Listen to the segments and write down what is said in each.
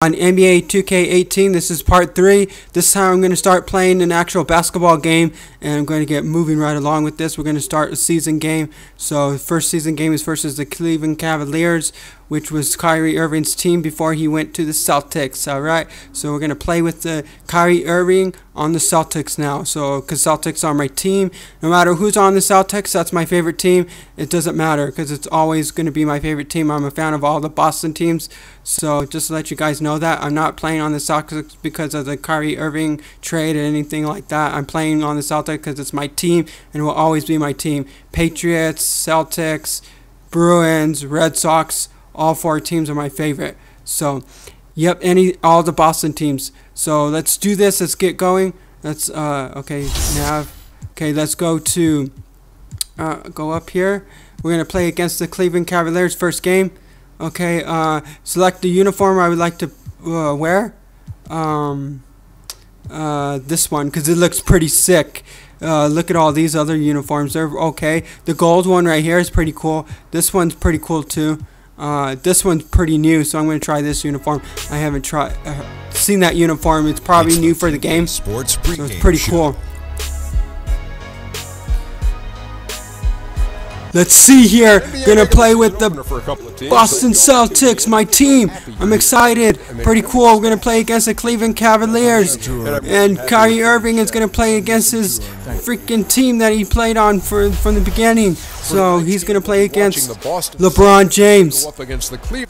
On NBA 2K18, this is part 3. This time I'm going to start playing an actual basketball game, and I'm going to get moving right along with this. We're going to start a season game. So first season game is versus the Cleveland Cavaliers, which was Kyrie Irving's team before he went to the Celtics. Alright, so we're going to play with the Kyrie Irving on the Celtics now. So because Celtics are my team, no matter who's on the Celtics, that's my favorite team. It doesn't matter because it's always going to be my favorite team. I'm a fan of all the Boston teams. So just to let you guys know that I'm not playing on the Celtics because of the Kyrie Irving trade or anything like that. I'm playing on the Celtics because it's my team and will always be my team. Patriots, Celtics, Bruins, Red Sox, all four teams are my favorite. So, yep, all the Boston teams. So let's do this. Let's get going. Let's okay, nav. Okay, let's go to go up here. We're gonna play against the Cleveland Cavaliers first game. Okay, select the uniform I would like to wear. This one, because it looks pretty sick. Look at all these other uniforms. They're okay. The gold one right here is pretty cool. This one's pretty cool too. This one's pretty new, so I'm going to try this uniform. I haven't tried seen that uniform. It's probably new for the game. Sports pregame so it's pretty cool. Let's see here. Gonna play with the Boston Celtics, my team. I'm excited. Pretty cool. We're gonna play against the Cleveland Cavaliers, and Kyrie Irving is gonna play against his freaking team that he played on from the beginning. So he's gonna play against LeBron James.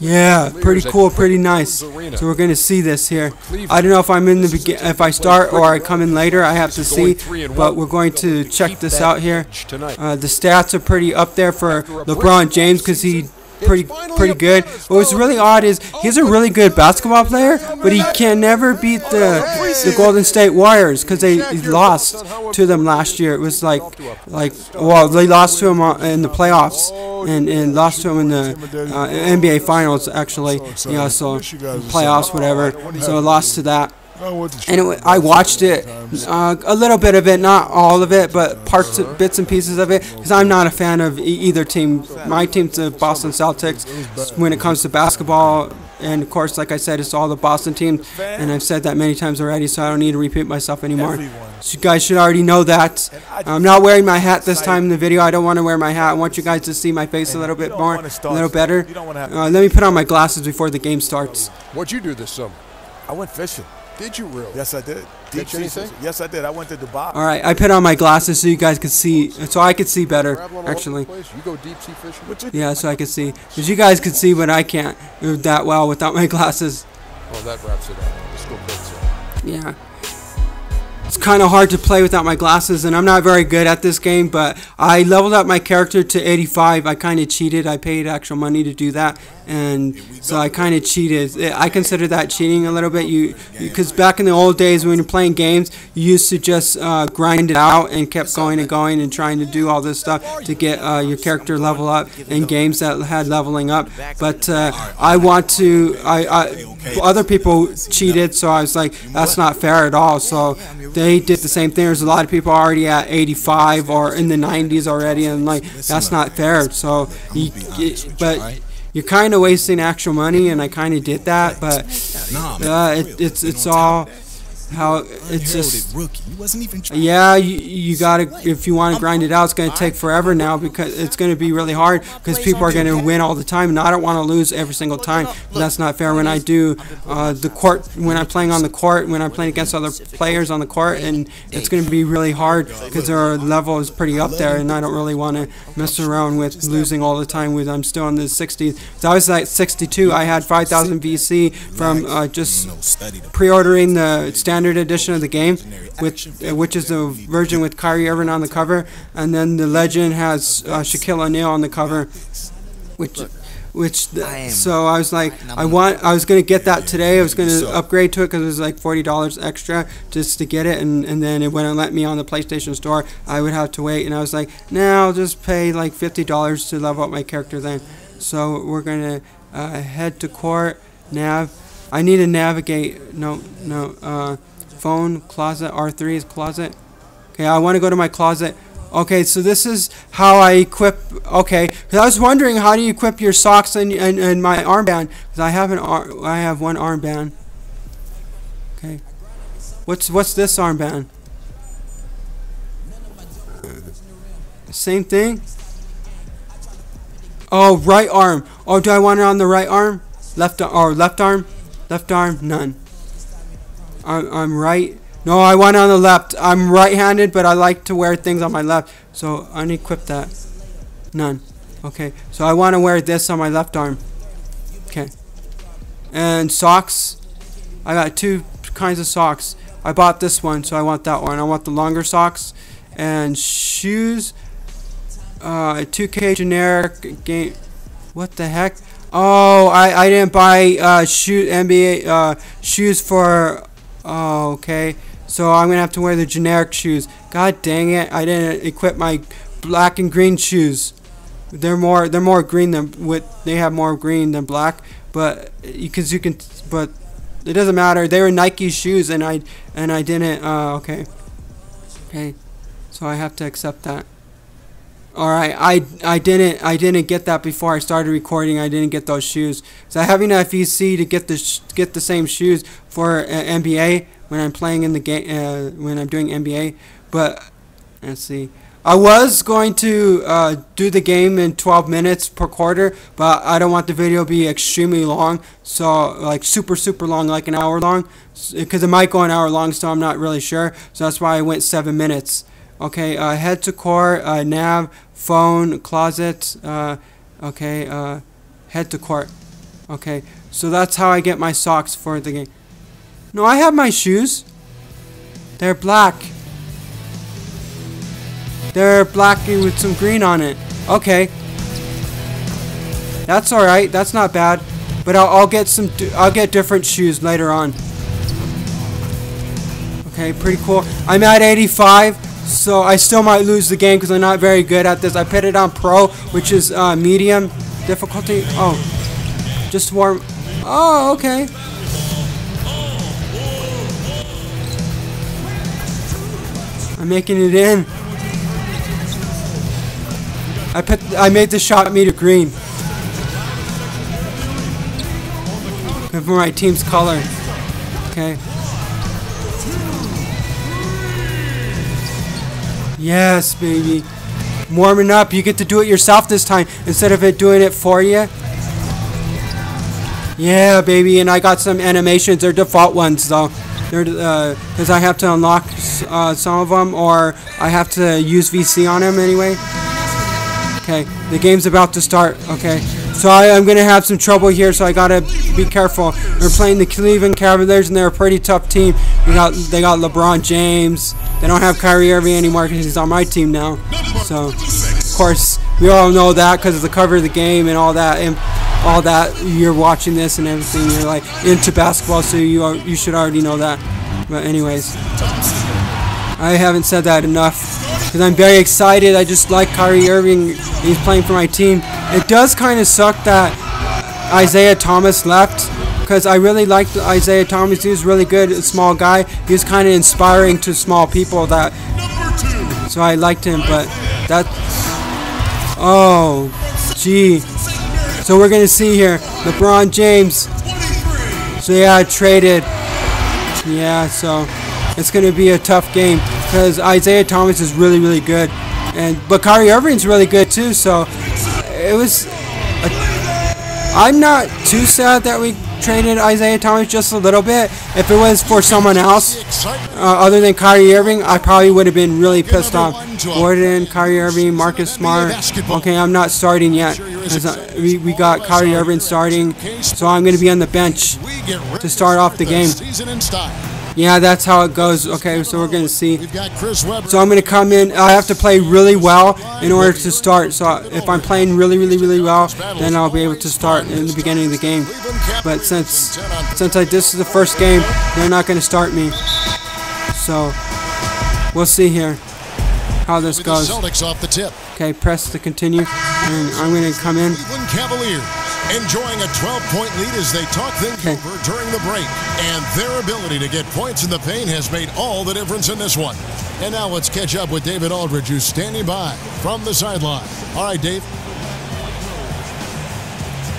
Yeah, pretty cool, pretty nice. So we're gonna see this here. I don't know if I'm in the if I start or I come in later. I have to see, but we're going to check this out here. The stats are pretty up there for LeBron James because he's pretty good. What's really odd is he's a really good basketball player, but he can never beat the Golden State Warriors because they lost to them last year. It was like well, they lost to him in the playoffs and lost to him in the NBA Finals actually. Yeah, so playoffs, whatever. So lost to that. And I watched it, a little bit of it, not all of it, but parts, bits and pieces of it, because I'm not a fan of either team. My team's the Boston Celtics when it comes to basketball, and of course, like I said, it's all the Boston teams, and I've said that many times already, so I don't need to repeat myself anymore. So you guys should already know that. I'm not wearing my hat this time in the video. I don't want to wear my hat. I want you guys to see my face a little bit more, a little better. Let me put on my glasses before the game starts. What'd you do this summer? I went fishing. Did you really? Yes, I did. Did you anything? Yes, I did. I went to Dubai. All right, I put on my glasses so you guys could see, so I could see better, actually. You go deep sea fishing? Yeah, so I could see. Because you guys could see, but I can't move that well without my glasses. Well, that wraps it up. Let's go play. Yeah. It's kind of hard to play without my glasses, and I'm not very good at this game, but I leveled up my character to 85. I kind of cheated. I paid actual money to do that, and so I kind of cheated. I consider that cheating a little bit. Because back in the old days when you're playing games, you used to just grind it out and kept going and going and trying to do all this stuff to get your character level up in games that had leveling up. But other people cheated, so I was like, that's not fair at all. So they did the same thing. There's a lot of people already at 85 or in the 90s already, and like that's not fair. So, but you're kind of wasting actual money, and I kind of did that. But it's all how it's just. Yeah, you gotta, if you want to grind it out, it's gonna take forever now because it's gonna be really hard because people are gonna win all the time, and I don't want to lose every single time. That's not fair. When I do the court, when I'm playing on the court, when I'm playing against other players on the court, and it's gonna be really hard because their level is pretty up there, and I don't really want to mess around with losing all the time. With I'm still in the 60s. So I was at 62. I had 5,000 VC from just pre-ordering the standard edition of the game, which is the version with Kyrie Irving on the cover, and then the Legend has Shaquille O'Neal on the cover, so I was like, I was gonna get that today. I was gonna upgrade to it because it was like $40 extra just to get it, and then it wouldn't let me on the PlayStation Store. I would have to wait, and I was like, nah, I'll just pay like $50 to level up my character then. So we're gonna head to court nav. I need to navigate. Phone, closet, R3 is closet. Okay, I want to go to my closet. Okay, so this is how I equip. Okay, because I was wondering, how do you equip your socks and my armband? Because I have one armband. Okay. What's this armband? Same thing. Oh, right arm. Oh, do I want it on the right arm? Left arm. Oh, left arm. Left arm. None. I'm right. No, I want it on the left. I'm right-handed, but I like to wear things on my left. So unequip that. None. Okay. So I want to wear this on my left arm. Okay. And socks. I got two kinds of socks. I bought this one, so I want that one. I want the longer socks. And shoes. 2K generic game. What the heck? Oh, I didn't buy NBA shoes for. Oh, okay. So I'm gonna have to wear the generic shoes. God dang it! I didn't equip my black and green shoes. They're more green than with. They have more green than black. But because you can. But it doesn't matter. They were Nike shoes, and I didn't. Okay. Okay. So I have to accept that. Alright, I didn't get that before I started recording. I didn't get those shoes. So I have enough EC to get the same shoes for NBA when I'm playing in the game, when I'm doing NBA. But let's see. I was going to do the game in 12 minutes per quarter, but I don't want the video to be extremely long. So like super long, like an hour long, because it might go an hour long. So I'm not really sure. So that's why I went 7 minutes. Okay, head to court, nav, phone, closet, okay, head to court. Okay, so that's how I get my socks for the game. No, I have my shoes. They're black. They're black with some green on it. Okay. That's alright, that's not bad. But I'll get different shoes later on. Okay, pretty cool. I'm at 85. So I still might lose the game because I'm not very good at this. I put it on pro, which is medium difficulty. Oh, just warm. Oh, okay. I'm making it in. I made the shot meter green. Good for my team's color. Okay. Yes, baby. Warming up. You get to do it yourself this time instead of it doing it for you. Yeah, baby. And I got some animations. They're default ones, though. They're because I have to unlock some of them, or I have to use VC on them anyway. Okay, the game's about to start. Okay, so I'm gonna have some trouble here, so I gotta be careful. We're playing the Cleveland Cavaliers, and they're a pretty tough team. They got LeBron James. They don't have Kyrie Irving anymore because he's on my team now. So, of course, we all know that because of the cover of the game and all that. And all that, you're watching this and everything. You're like into basketball, so you should already know that. But anyways, I haven't said that enough because I'm very excited. I just like Kyrie Irving. He's playing for my team. It does kind of suck that Isaiah Thomas left. Because I really liked Isaiah Thomas. He was really good, a small guy. He was kind of inspiring to small people. That, so I liked him. But that, oh, gee. So we're gonna see here, LeBron James. So yeah, traded. Yeah, so it's gonna be a tough game because Isaiah Thomas is really good, but Kyrie Irving's really good too. So it was. I'm not too sad that we traded Isaiah Thomas just a little bit. If it was for someone else other than Kyrie Irving, I probably would have been really pissed off. Gordon, Kyrie Irving, Marcus Smart. Okay, I'm not starting yet. We got Kyrie Irving starting, so I'm going to be on the bench to start off the game. Yeah, that's how it goes. Okay, so we're going to see. So I'm going to come in. I have to play really well in order to start. So if I'm playing really well, then I'll be able to start in the beginning of the game. But since this is the first game, they're not going to start me. So we'll see here how this goes. Okay, press to continue. And I'm going to come in. Enjoying a 12-point lead as they talk things over during the break. And their ability to get points in the paint has made all the difference in this one. And now let's catch up with David Aldridge, who's standing by from the sideline. All right, Dave.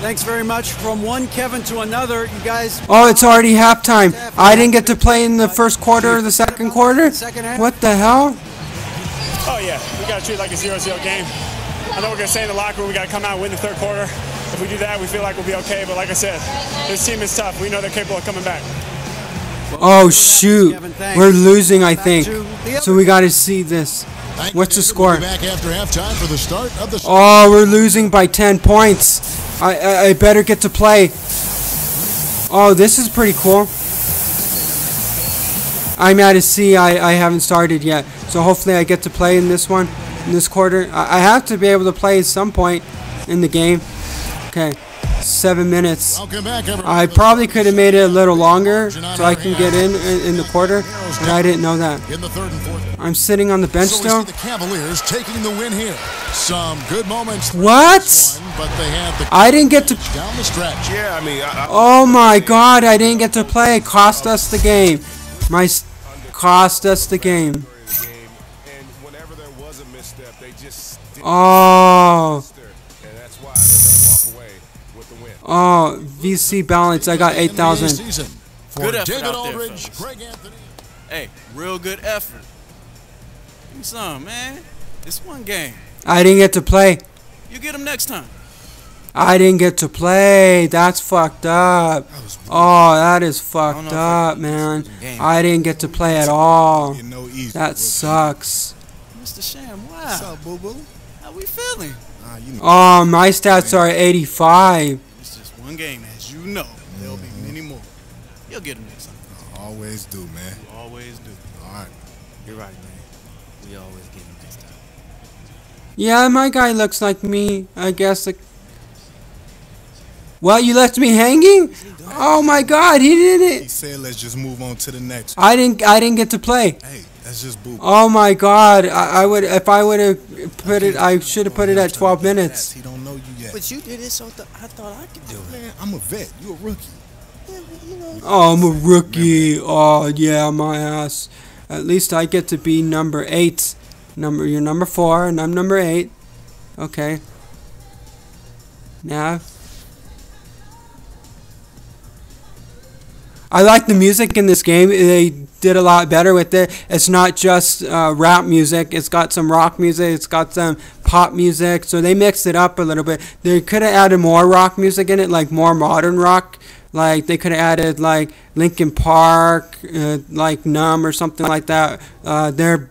Thanks very much. From one Kevin to another, you guys... Oh, it's already halftime. I didn't get to play in the first quarter or the second quarter? What the hell? Oh, yeah. We got to treat it like a 0-0 game. I know we're going to say in the locker room we got to come out and win the third quarter. If we do that, we feel like we'll be okay. But like I said, this team is tough. We know they're capable of coming back. Oh, shoot. We're losing, I think. So we got to see this. What's the score? Oh, we're losing by 10 points. I better get to play. Oh, this is pretty cool. I'm out of C. I haven't started yet. So hopefully I get to play in this one, in this quarter. I have to be able to play at some point in the game. Okay. 7 minutes. I probably could have made it a little longer so I can get in the quarter, but I didn't know that. I'm sitting on the bench still. What? I didn't get to... Oh my god, I didn't get to play. It cost us the game. Cost us the game. Oh... Oh, VC balance. I got 8,000. Good effort David out there, fellas. Hey, real good effort. Give me some, man. It's one game. I didn't get to play. You get him next time. I didn't get to play. That's fucked up. Oh, that is fucked up, man. I didn't get to play at all. That sucks. Mr. Sham, wow. What's up, boo boo? How we feeling? Oh, my stats are 85. Game, as you know, there'll be many more. You'll get them next time. I always do, man. You always do. All right. You're right, man. We always get them next time. Yeah, my guy looks like me, I guess. Well, you left me hanging? Oh my god, he did it. He said let's just move on to the next. I didn't get to play. Hey, that's just boo. Oh my god, I would if I would have put it I should have put it at 12 minutes. He don't know you yet. But you did it so I thought I could do it. Man, I'm a vet. You a rookie. Yeah, you know. Oh, I'm a rookie. Oh, yeah, my ass. At least I get to be number 8. You're number 4 and I'm number 8. Okay. Now I like the music in this game. They did a lot better with it. It's not just rap music. It's got some rock music. It's got some pop music. So they mixed it up a little bit. They could have added more rock music in it, like more modern rock. Like they could have added like Linkin Park, like Numb or something like that. Their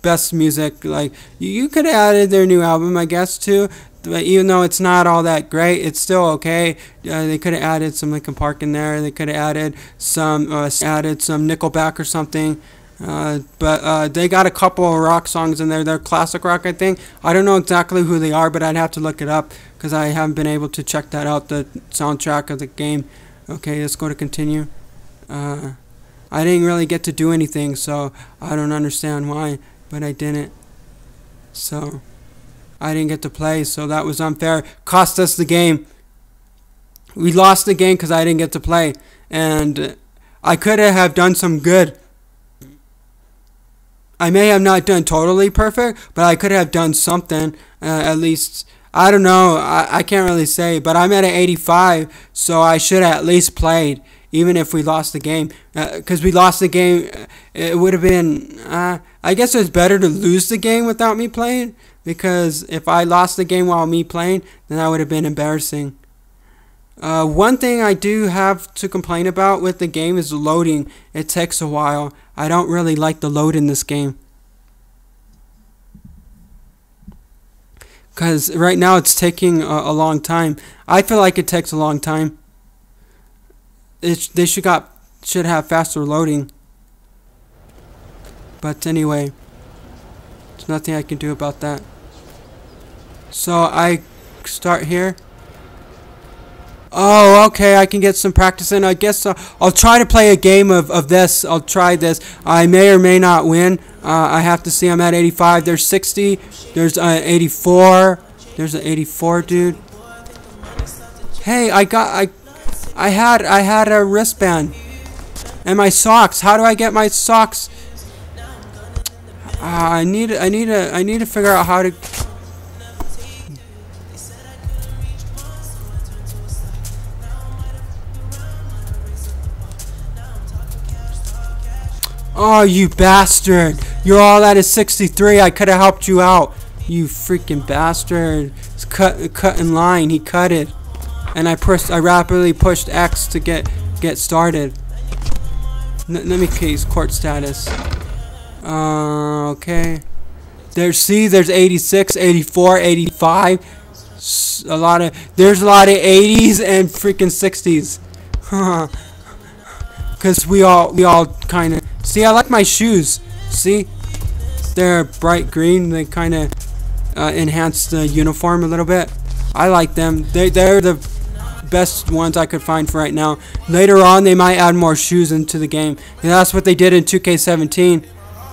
best music. Like you could have added their new album, I guess, too. But even though it's not all that great, it's still okay. They could have added some Linkin Park in there. They could have added some Nickelback or something. But they got a couple of rock songs in there. They're classic rock, I think. I don't know exactly who they are, but I'd have to look it up because I haven't been able to check that out, the soundtrack of the game. Okay, let's go to continue. I didn't really get to do anything, so I don't understand why, but I didn't. So... I didn't get to play, so that was unfair. Cost us the game. We lost the game because I didn't get to play. And I could have done some good. I may have not done totally perfect, but I could have done something. At least, I don't know. I can't really say. But I'm at an 85, so I should have at least played, even if we lost the game. Because we lost the game, it would have been... I guess it's better to lose the game without me playing. Because if I lost the game while me playing, then that would have been embarrassing. One thing I do have to complain about with the game is the loading. It takes a while. I don't really like the load in this game. Because right now it's taking a long time. I feel like it takes a long time. They should have faster loading. But anyway, there's nothing I can do about that. So I start here. Oh, okay, I can get some practice in. I guess I'll try to play a game of this. I'll try this. I may or may not win. I have to see. I'm at 85. There's 60. There's 84. There's an 84, dude. Hey, I had a wristband. And my socks. How do I get my socks? I need to figure out how to. Oh, you bastard. You're all out of 63. I could have helped you out. You freaking bastard. It's cut in line. He cut it. And I rapidly pushed X to get started. Let me case court status. Okay. There's 86, 84, 85. There's a lot of 80s and freaking 60s. Cause we all kind of see. I like my shoes. See, they're bright green. They kind of enhance the uniform a little bit. I like them. They're the best ones I could find for right now. Later on, they might add more shoes into the game. And that's what they did in 2K17.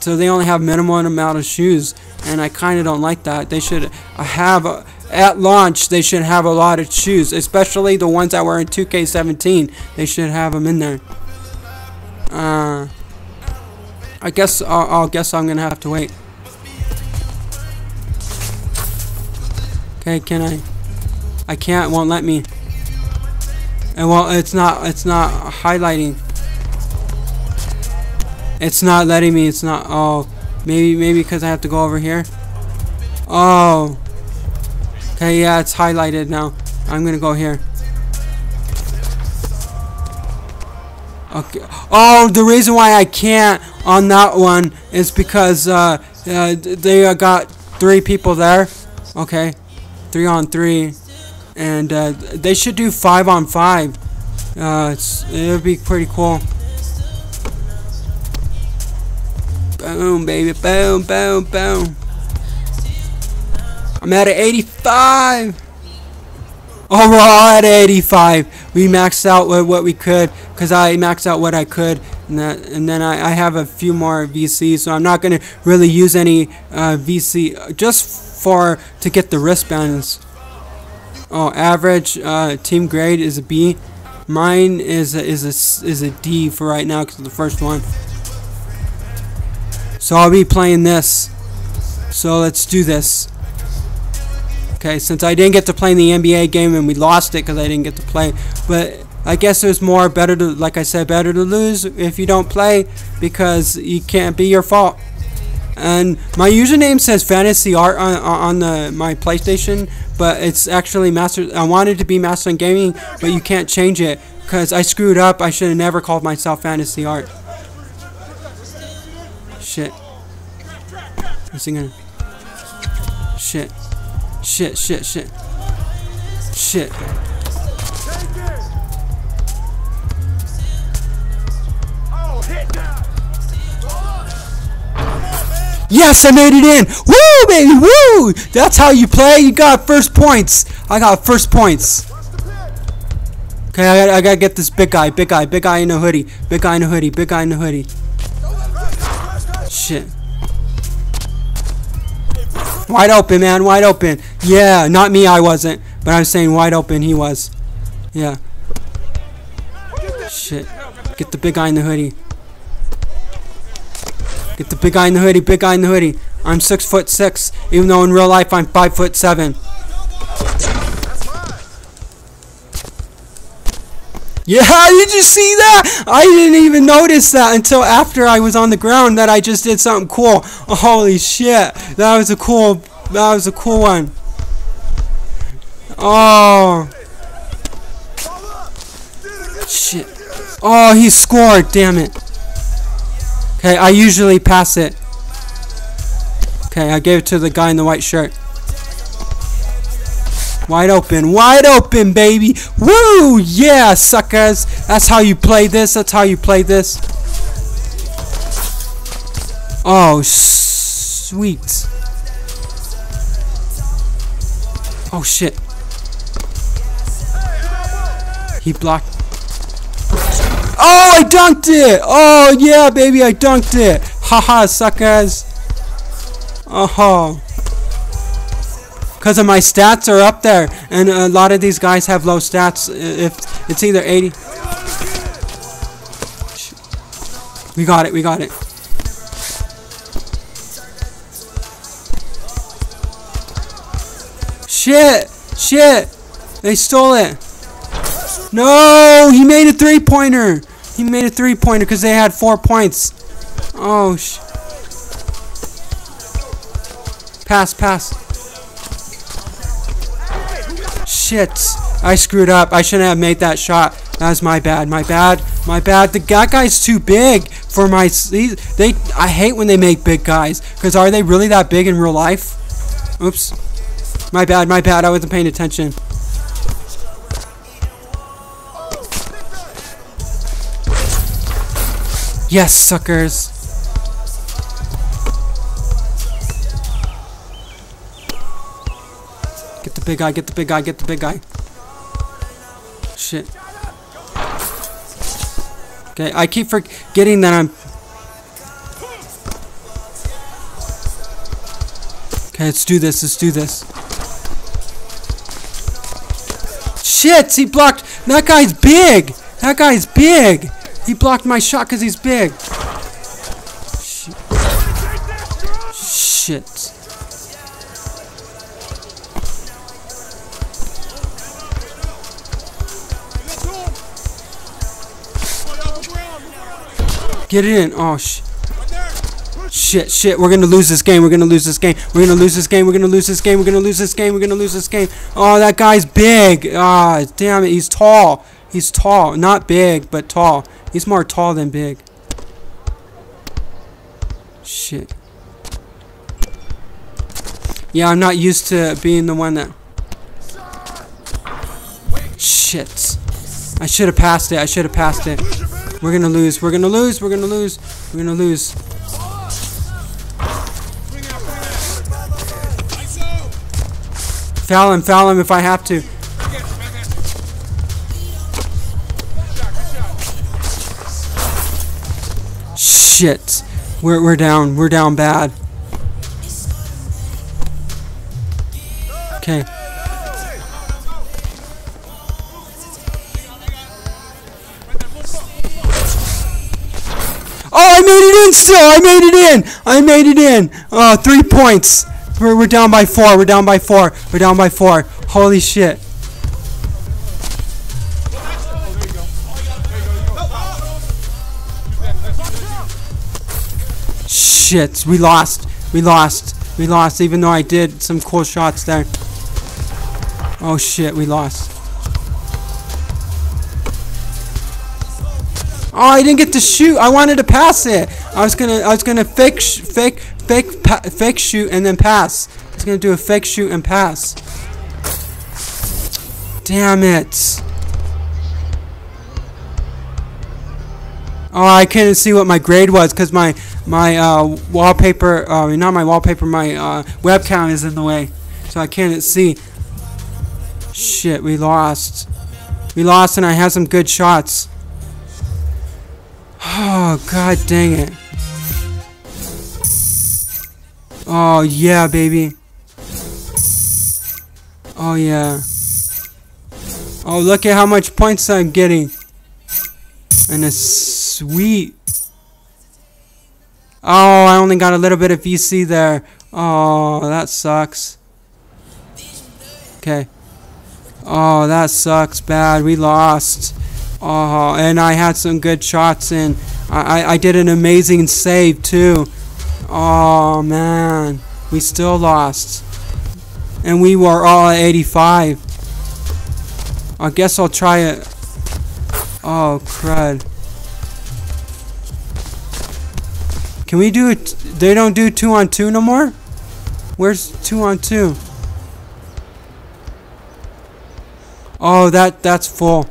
So they only have minimal amount of shoes, and I kind of don't like that. They should have at launch. They should have a lot of shoes, especially the ones that were in 2K17. They should have them in there. I guess I'm gonna have to wait. Okay, can I? I can't. Won't let me. And well, it's not highlighting. It's not letting me. It's not. Oh, maybe because I have to go over here. Oh. Okay, yeah, it's highlighted now. I'm gonna go here. Okay. Oh, the reason why I can't on that one is because they got 3 people there. Okay, 3 on 3, and they should do 5 on 5. It'll be pretty cool. Boom, baby, boom, boom, boom. I'm at 85. Oh, we're all at 85. We maxed out what we could, because I maxed out what I could, and then I have a few more VCs, so I'm not going to really use any VC just to get the wristbands. Oh, average team grade is a B. Mine is a D for right now because of the first one. So I'll be playing this. So let's do this. Okay, since I didn't get to play in the NBA game and we lost it because I didn't get to play, but I guess there's more better to, like I said, better to lose if you don't play, because it can't be your fault. And my username says Fantasy Art on my PlayStation, but it's actually Master. I wanted to be Mastering Gaming, but you can't change it because I screwed up. I should have never called myself Fantasy Art. Shit. What's he gonna? Shit. Shit, shit, shit. Shit. Yes, I made it in! Woo, baby, woo! That's how you play. You got first points. I got first points. Okay, I gotta get this big guy in a hoodie. Big guy in a hoodie. Shit. Wide open, man, wide open. Yeah, not me, I wasn't. But I'm saying wide open, he was. Yeah. Shit. Get the big guy in the hoodie. Get the big guy in the hoodie, big guy in the hoodie. I'm 6'6", even though in real life I'm 5'7". Yeah, did you see that? I didn't even notice that until after I was on the ground that I just did something cool. Oh, holy shit. That was a cool one. Oh. Shit. Oh, he scored, damn it. Okay, I usually pass it. Okay, I gave it to the guy in the white shirt. Wide open, baby. Woo! Yeah, suckers. That's how you play this. Oh, sweet. Oh, shit. He blocked. Oh, I dunked it. Oh, yeah, baby, I dunked it. Haha, suckers. Uh-huh. Because of my stats are up there, and a lot of these guys have low stats. If it's either 80. We got it. Shit. They stole it. No, he made a 3-pointer. Because they had 4 points. Oh, sh. Pass. Shit. I screwed up. I shouldn't have made that shot. That's my bad. That guy's too big for my... I hate when they make big guys. Because are they really that big in real life? Oops. My bad. I wasn't paying attention. Yes, suckers. Get the big guy. Shit. Okay, I keep forgetting that I'm... Okay, let's do this. Shit, he blocked... That guy's big! He blocked my shot because he's big. Shit. Get it in. Oh, shit. We're going to lose this game. Oh, that guy's big. Ah, damn it. He's tall. Not big, but tall. He's more tall than big. Shit. Yeah, I'm not used to being the one that... Shit. I should have passed it. We're gonna lose. Foul him if I have to. Shit. We're down bad. Okay. I made it in! Oh, 3 points. We're down by four. Holy shit. Shit, we lost, even though I did some cool shots there. Oh shit, we lost. Oh, I didn't get to shoot. I wanted to pass it. I was gonna fake shoot and then pass. I was gonna do a fake shoot and pass. Damn it! Oh, I couldn't see what my grade was because my wallpaper, not my wallpaper, my webcam is in the way, so I can't see. Shit, we lost, and I had some good shots. Oh, god dang it. Oh, yeah, baby. Oh, yeah. Oh, look at how much points I'm getting. And a sweet. Oh, I only got a little bit of VC there. Oh, that sucks. Okay. Oh, that sucks bad. We lost. Oh, and I had some good shots, and I did an amazing save, too. Oh, man. We still lost. And we were all at 85. I guess I'll try it. Oh, crud. Can we do it? They don't do 2-on-2 no more? Where's 2-on-2? Oh, that's full.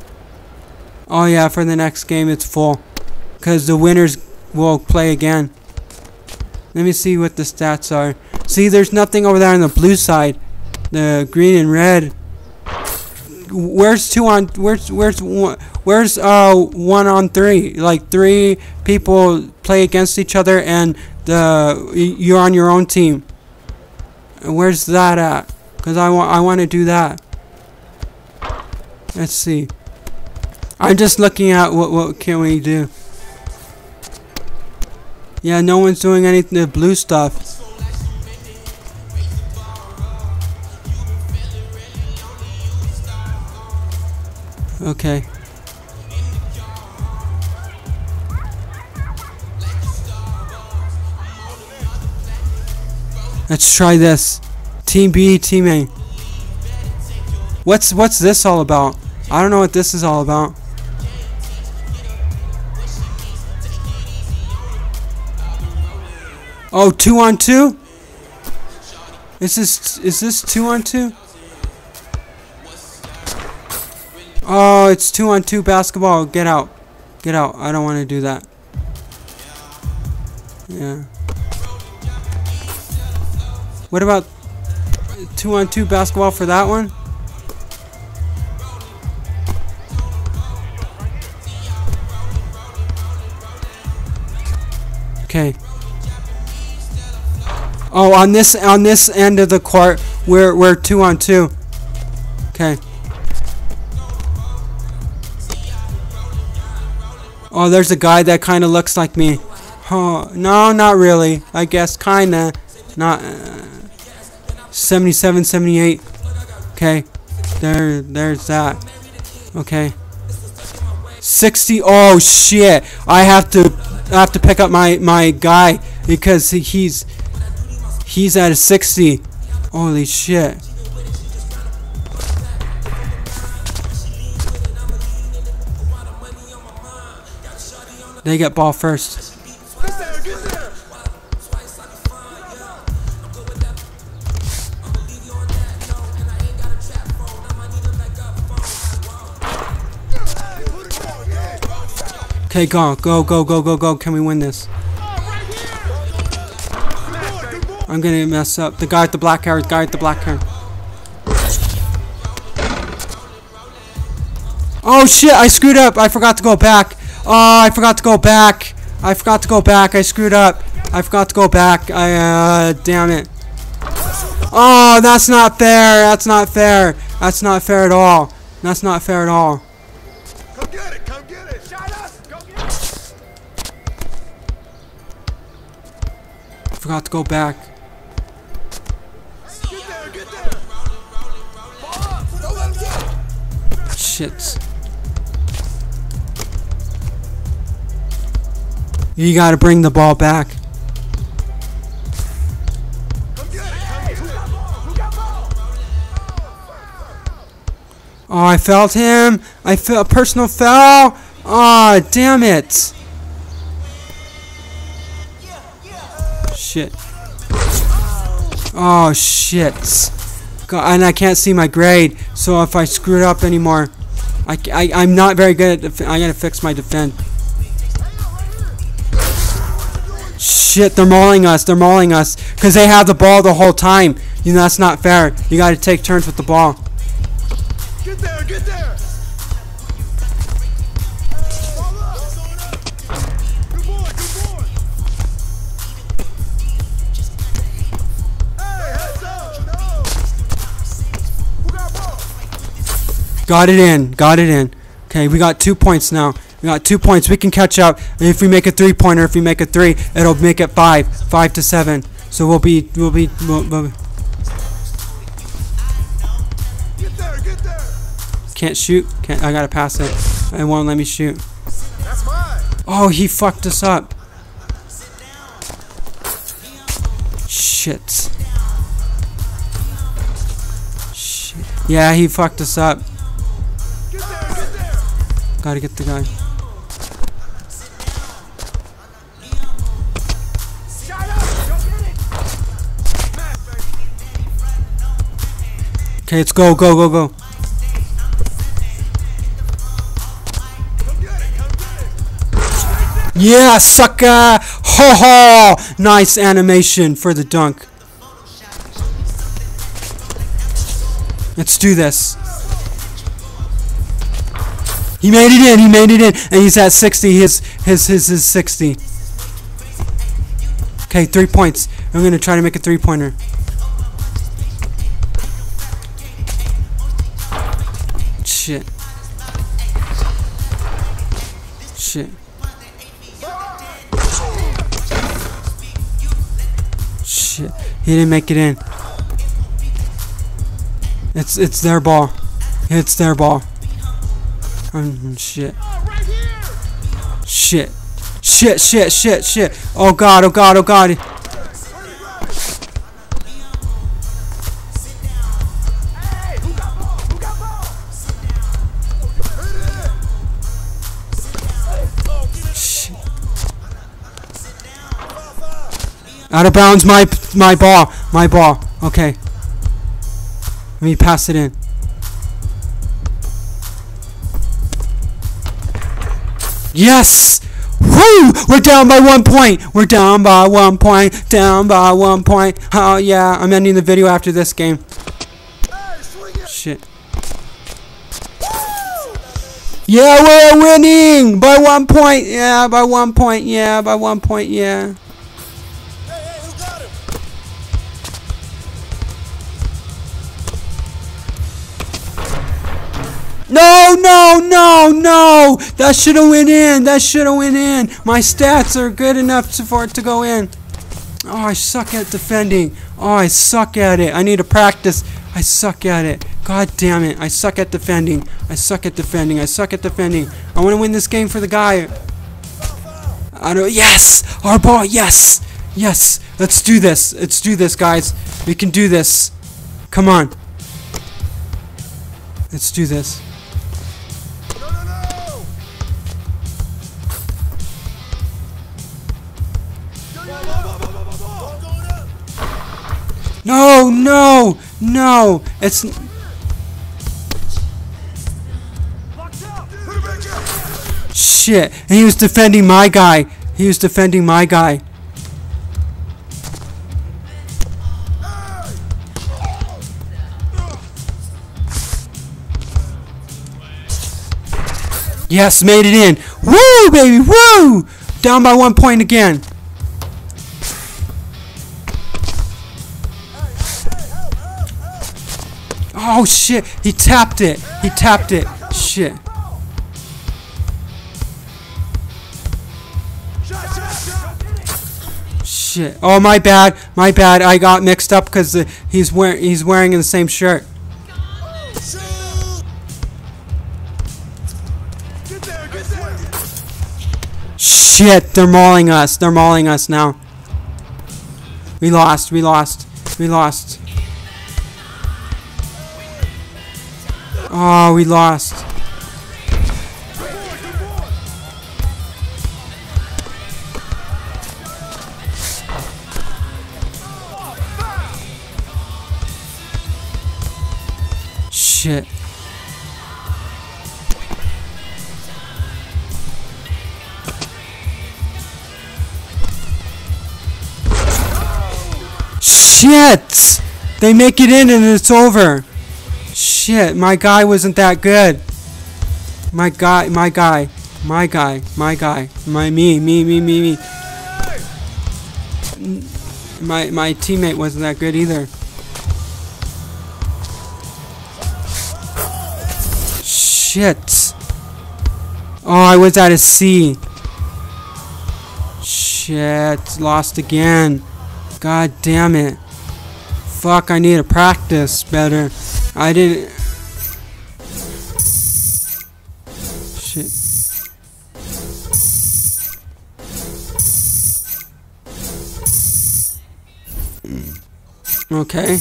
Oh yeah, for the next game it's full. Because the winners will play again. Let me see what the stats are. See, there's nothing over there on the blue side. The green and red. Where's one on three? Like 3 people play against each other and you're on your own team. Where's that at? Because I want to do that. Let's see. I'm just looking at what can we do. Yeah, no one's doing anything, the blue stuff. Okay. Let's try this. Team B, Team A. What's this all about? I don't know what this is all about. Oh, 2-on-2? Is this 2-on-2? Oh, it's 2-on-2 basketball. Get out. Get out. I don't want to do that. Yeah. What about 2-on-2 basketball for that one? Okay. Oh, on this end of the court, we're 2-on-2. Okay. Oh, there's a guy that kind of looks like me. Oh, no, not really. I guess kinda. Not 77, 78. Okay. There's that. Okay. 60. Oh shit. I have to pick up my guy because he's at a 60. Holy shit. They get ball first. Get there. Okay, go. Can we win this? I'm gonna mess up. The guy with the black hair. Oh shit, I screwed up. I forgot to go back. I screwed up. I forgot to go back. Damn it. Oh, that's not fair. That's not fair at all. Come get it. Shut up. Go get it. I forgot to go back. Get there. Shit. You gotta bring the ball back. Oh, I felt him. I feel a personal foul. Ah, oh, damn it. Shit. Oh, shit. God, and I can't see my grade. So if I screw it up anymore, I'm not very good at. I gotta fix my defense. Shit, they're mauling us because they have the ball the whole time. You know, that's not fair. You got to take turns with the ball. Get there. Good boy. Hey, heads up. No. Who got ball? Got it in. Okay, we got 2 points now. We got 2 points. We can catch up. If we make a three-pointer, it'll make it 5 to 7. So we'll be. Get there. Can't shoot. I gotta pass it. It won't let me shoot. That's mine. Oh, he fucked us up. Shit. Yeah, he fucked us up. Get there. Gotta get the guy. Okay, let's go. Yeah, sucker! Ho! Nice animation for the dunk. Let's do this. He made it in, and he's at 60. His 60. Okay, 3 points. I'm gonna try to make a three-pointer. Shit. He didn't make it in. It's their ball. Shit. Oh god. Out of bounds, my ball. Okay. Let me pass it in. Yes! Woo! We're down by 1 point. We're down by 1 point. Down by 1 point. Oh yeah, I'm ending the video after this game. Shit. Yeah, we're winning by 1 point. Yeah, by 1 point. Yeah, by 1 point. Yeah. Hey, who got him? No, no, no, no! That should have went in. That should have went in. My stats are good enough for it to go in. Oh, I suck at defending. Oh, I suck at it. I need to practice. I suck at it. God damn it. I suck at defending. I suck at defending. I suck at defending. I want to win this game for the guy. I don't. Yes! Our ball. Yes! Yes! Let's do this. Let's do this, guys. We can do this. Come on. Let's do this. No, no, no. No, no, no. It's. Shit, and he was defending my guy. He was defending my guy. Yes, made it in. Woo, baby, woo! Down by 1 point again. Oh, shit, he tapped it. He tapped it. Shit. Shit. Oh, my bad. My bad. I got mixed up because he's wearing the same shirt. Shit, they're mauling us. They're mauling us now. We lost. We lost. We lost. Oh, we lost. Shit. Shit! They make it in and it's over. Shit, my guy wasn't that good. My guy. My teammate wasn't that good either. Shit. Oh, I was at a C. Shit, lost again. God damn it. Fuck, I need to practice better. I didn't. Shit. Okay.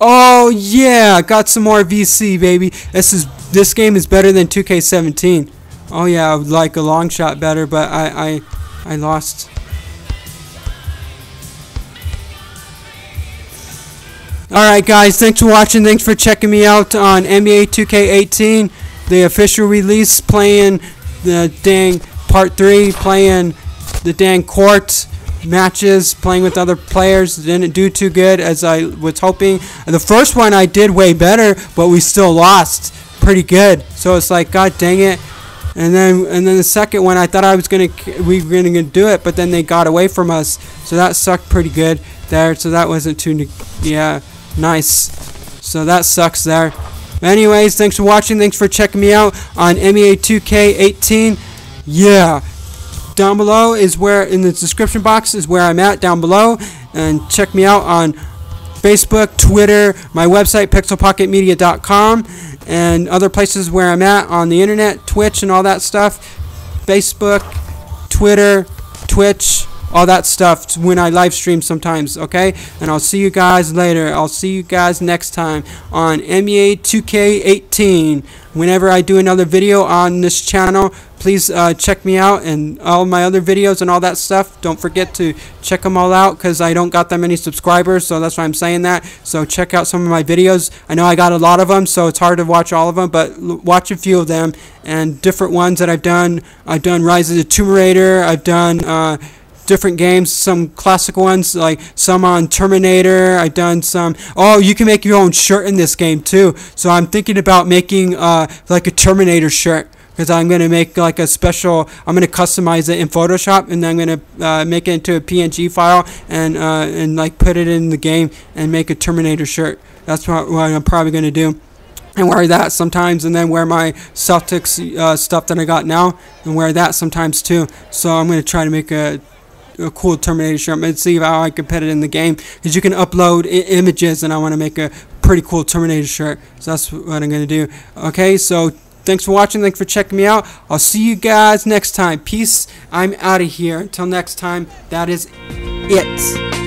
Oh yeah, got some more VC, baby. This game is better than 2K17. Oh yeah, I would like a long shot better, but I lost. Alright guys, thanks for watching. Thanks for checking me out on NBA 2K18, the official release, playing the dang part 3, playing the dang court matches, playing with other players. Didn't do too good as I was hoping. The first one I did way better, but we still lost pretty good. So it's like, god dang it. And then the second one, I thought we were gonna do it, but then they got away from us. So that sucked pretty good there. So that wasn't too, yeah, nice. So that sucks there. Anyways, thanks for watching. Thanks for checking me out on NBA 2K18. Yeah. Down below is where, in the description box is where I'm at down below, and check me out on Facebook, Twitter, my website pixelpocketmedia.com, and other places where I'm at on the internet, Twitch and all that stuff. Facebook, Twitter, Twitch, all that stuff when I live stream sometimes, okay? And I'll see you guys later. I'll see you guys next time on NBA 2K18. Whenever I do another video on this channel, please check me out and all my other videos and all that stuff. Don't forget to check them all out because I don't got that many subscribers, so that's why I'm saying that. So check out some of my videos. I know I got a lot of them, so it's hard to watch all of them, but watch a few of them and different ones that I've done. I've done Rise of the Tomb Raider. I've done different games, some classic ones, like some on Terminator. I've done some, oh, you can make your own shirt in this game too. So I'm thinking about making like a Terminator shirt, because I'm going to make like a special, I'm going to customize it in Photoshop, and then I'm going to make it into a PNG file and like put it in the game and make a Terminator shirt. That's what I'm probably going to do. And wear that sometimes, and then wear my Celtics stuff that I got now, and wear that sometimes too. So I'm going to try to make a cool Terminator shirt and see how I can put it in the game, because you can upload images, and I want to make a pretty cool Terminator shirt. So that's what I'm going to do. Okay, so thanks for watching. Thanks for checking me out. I'll see you guys next time. Peace. I'm out of here. Until next time, that is it.